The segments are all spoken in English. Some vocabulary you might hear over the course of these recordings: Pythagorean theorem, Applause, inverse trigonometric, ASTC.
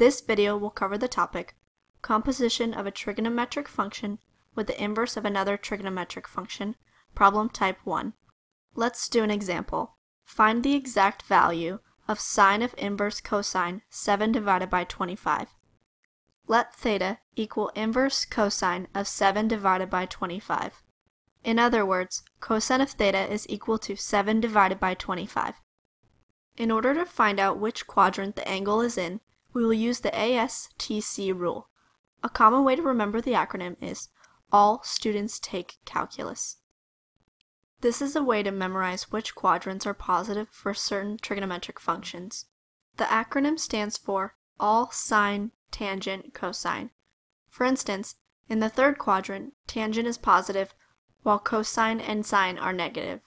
This video will cover the topic, composition of a trigonometric function with the inverse of another trigonometric function, problem type 1. Let's do an example. Find the exact value of sine of inverse cosine 7 divided by 25. Let theta equal inverse cosine of 7 divided by 25. In other words, cosine of theta is equal to 7 divided by 25. In order to find out which quadrant the angle is in, we will use the ASTC rule. A common way to remember the acronym is All Students Take Calculus. This is a way to memorize which quadrants are positive for certain trigonometric functions. The acronym stands for All Sine, Tangent, Cosine. For instance, in the third quadrant, tangent is positive, while cosine and sine are negative.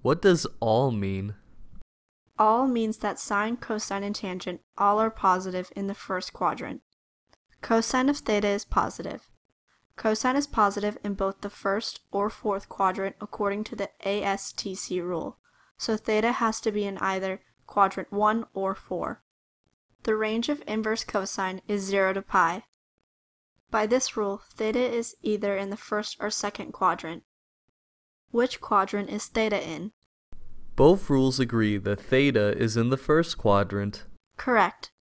What does all mean? All means that sine, cosine, and tangent all are positive in the first quadrant. Cosine of theta is positive. Cosine is positive in both the first or fourth quadrant according to the ASTC rule, so theta has to be in either quadrant 1 or 4. The range of inverse cosine is 0 to pi. By this rule, theta is either in the first or second quadrant. Which quadrant is theta in? Both rules agree that theta is in the first quadrant. Correct.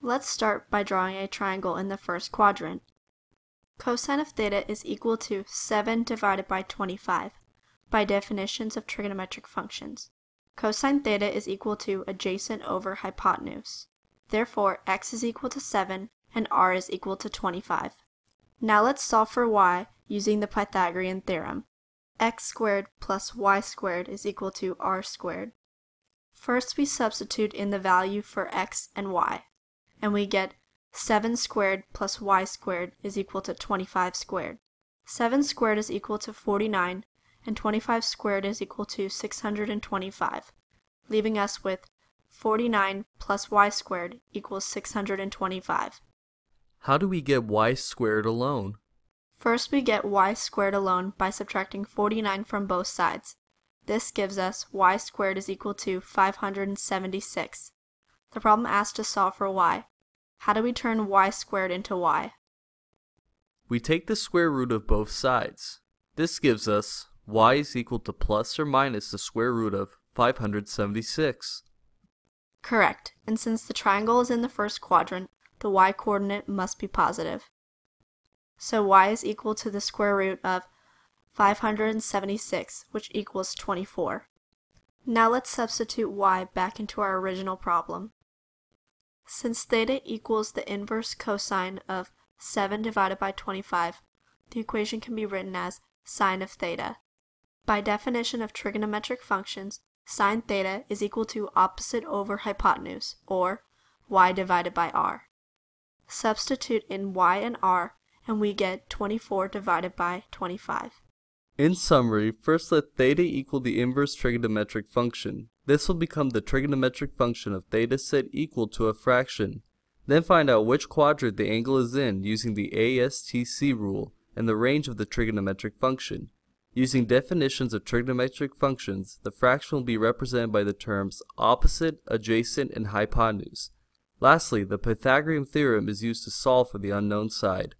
Let's start by drawing a triangle in the first quadrant. Cosine of theta is equal to 7 divided by 25, by definitions of trigonometric functions. Cosine theta is equal to adjacent over hypotenuse. Therefore, x is equal to 7 and r is equal to 25. Now let's solve for y using the Pythagorean theorem. X squared plus y squared is equal to r squared. First, we substitute in the value for x and y, and we get 7 squared plus y squared is equal to 25 squared. 7 squared is equal to 49, and 25 squared is equal to 625, leaving us with 49 plus y squared equals 625. How do we get y squared alone? First, we get y squared alone by subtracting 49 from both sides. This gives us y squared is equal to 576. The problem asks to solve for y. How do we turn y squared into y? We take the square root of both sides. This gives us y is equal to plus or minus the square root of 576. Correct, and since the triangle is in the first quadrant, the y coordinate must be positive. So y is equal to the square root of 576, which equals 24. Now let's substitute y back into our original problem. Since theta equals the inverse cosine of 7 divided by 25, the equation can be written as sine of theta. By definition of trigonometric functions, sine theta is equal to opposite over hypotenuse, or y divided by r. Substitute in y and r, and we get 24 divided by 25. In summary, first let theta equal the inverse trigonometric function. This will become the trigonometric function of theta set equal to a fraction. Then find out which quadrant the angle is in using the ASTC rule and the range of the trigonometric function. Using definitions of trigonometric functions, the fraction will be represented by the terms opposite, adjacent, and hypotenuse. Lastly, the Pythagorean theorem is used to solve for the unknown side.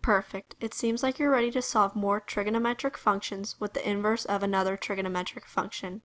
Perfect. It seems like you're ready to solve more trigonometric functions with the inverse of another trigonometric function.